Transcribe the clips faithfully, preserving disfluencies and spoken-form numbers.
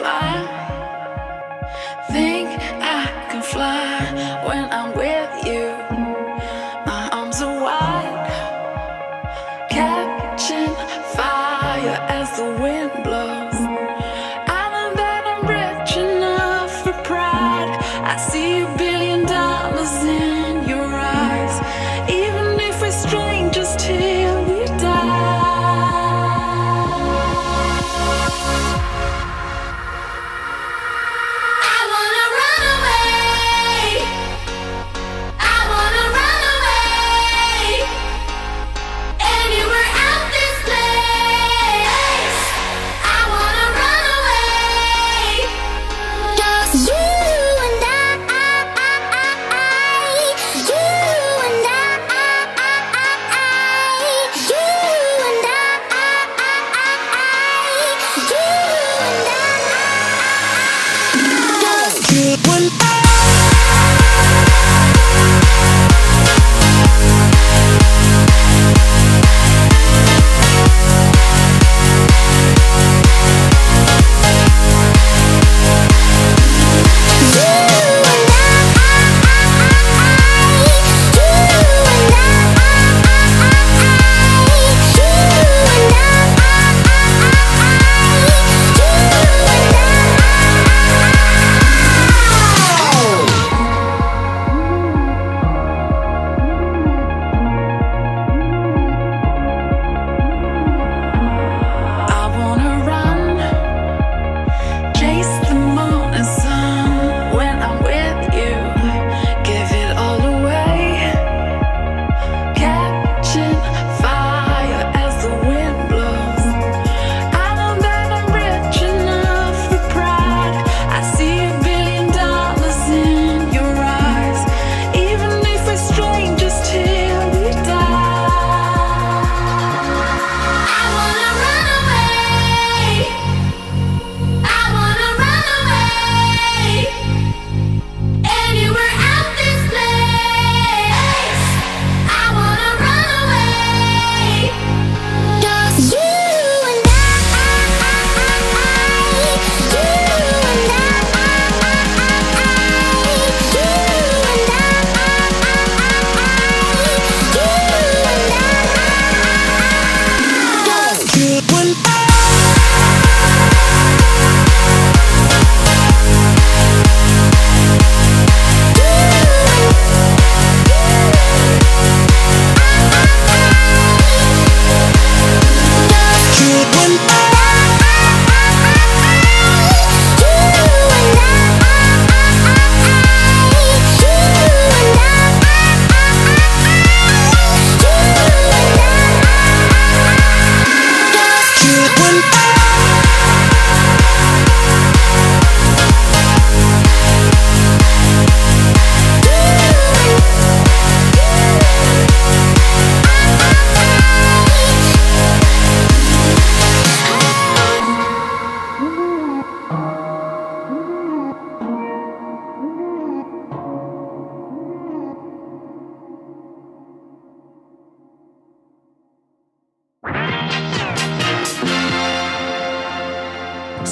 fly. Think I can fly when I'm with you. My arms are wide, catching fire as the wind blows. I know that I'm rich enough for pride. I see a billion dollars in your eyes. Even if we're strangers till we die.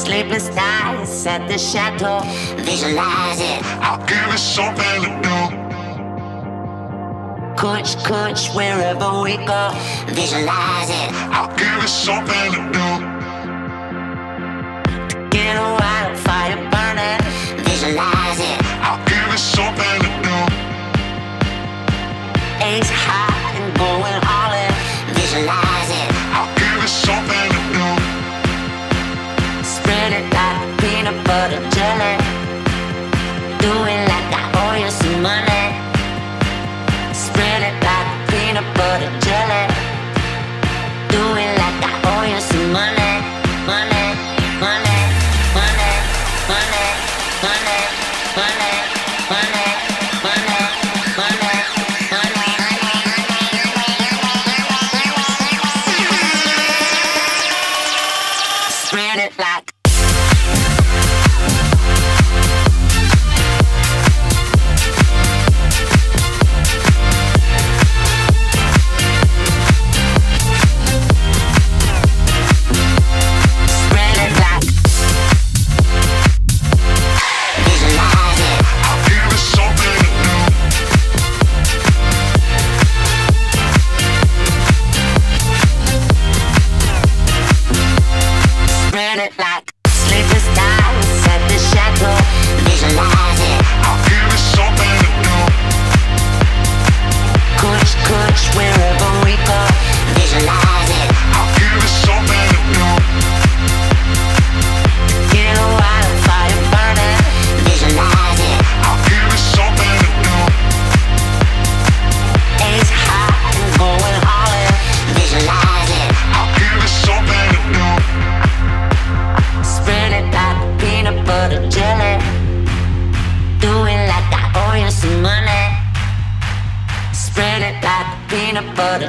Sleepless nights at the chateau, visualize it. I'll give it something to do. Coach, coach, wherever we go, visualize it. I'll give it something to do. To get a wildfire burning, visualize it. I'll give it something to do. Ace high and going all in, visualize it. I'll give it something to do. Spread it like peanut butter jelly. Do it like I owe you some money. Spread it like peanut butter jelly. Do it like I owe you some money.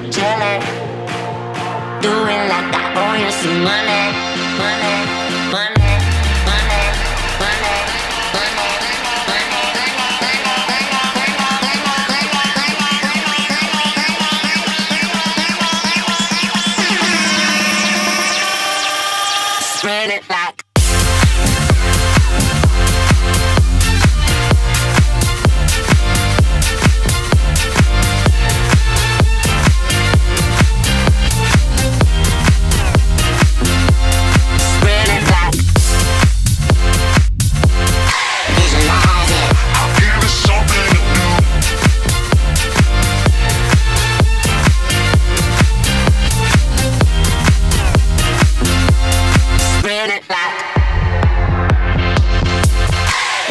butter jelly. Do it like I owe you some money, money, money, money, money, money, money. Spread it like.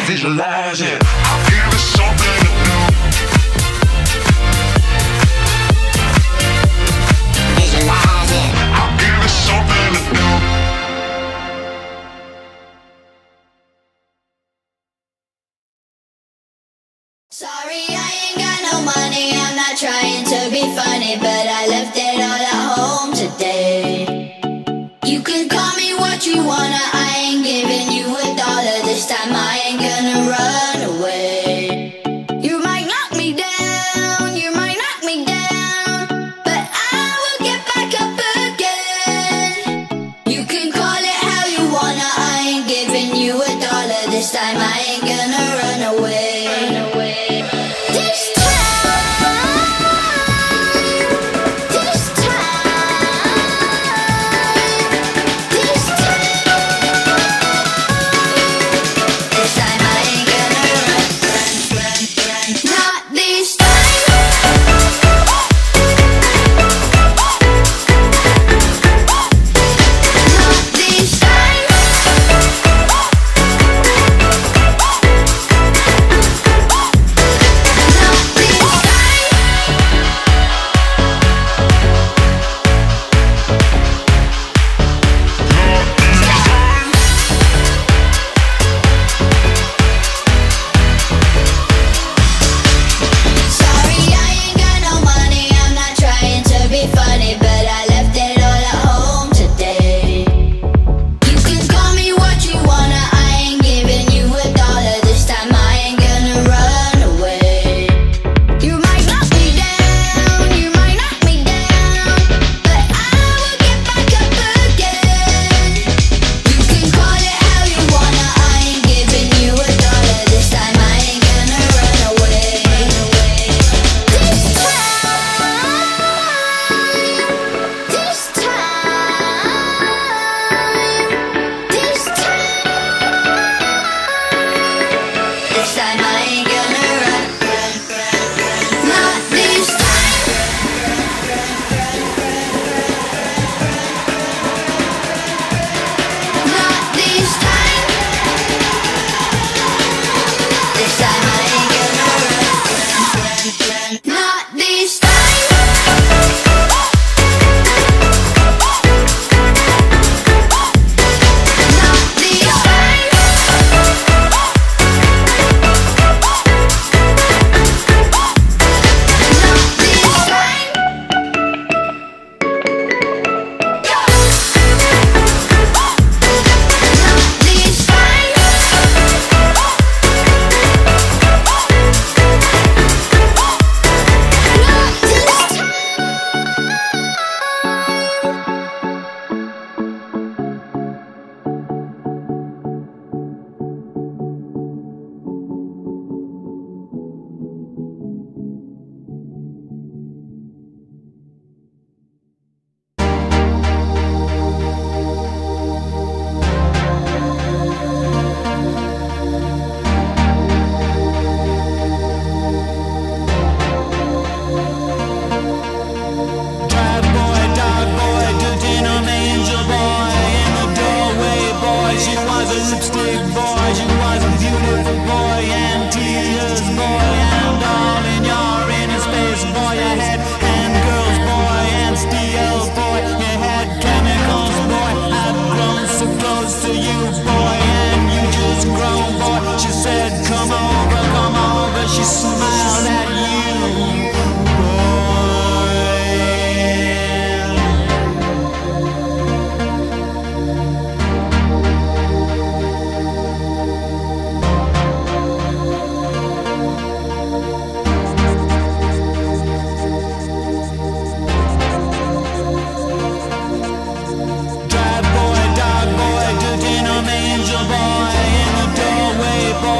Visualize it. I'll give it something to do. Visualize it. I'll give it something to do. Sorry, I ain't got no money. I'm not trying to be funny, but I left it all at home today. You can call me what you wanna. I ain't giving you a dollar this time. I ain't gonna run away. You might knock me down, you might knock me down, but I will get back up again. You can call it how you wanna. I ain't giving you a dollar this time. I ain't gonna run away. Run away. This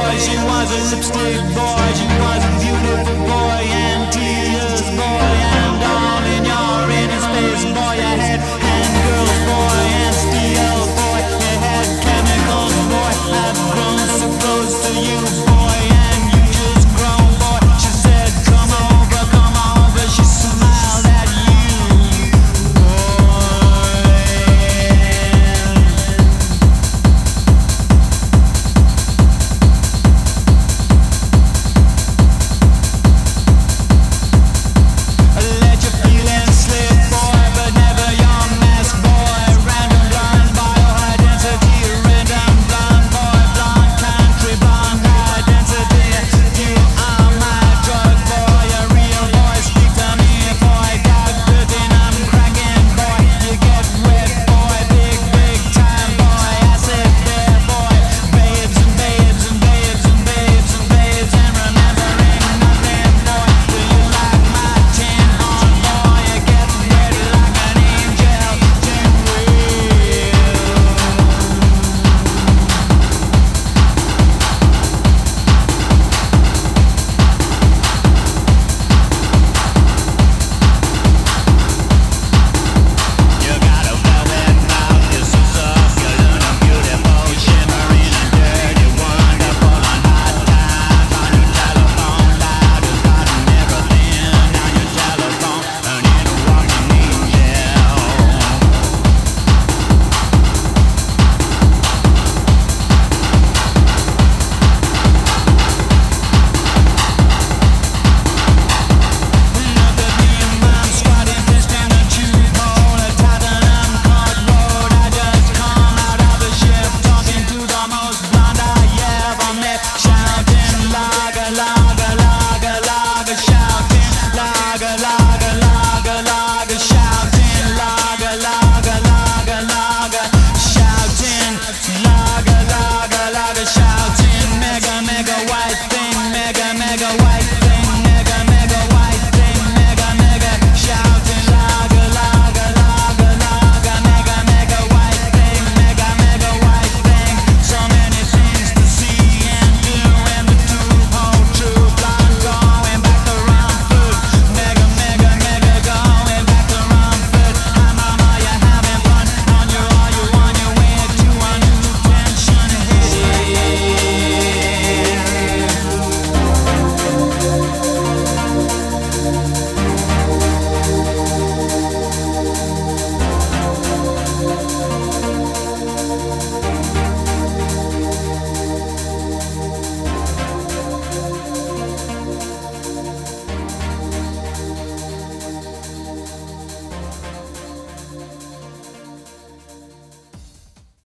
boy, she was a lipstick boy, she was a beautiful boy and tears.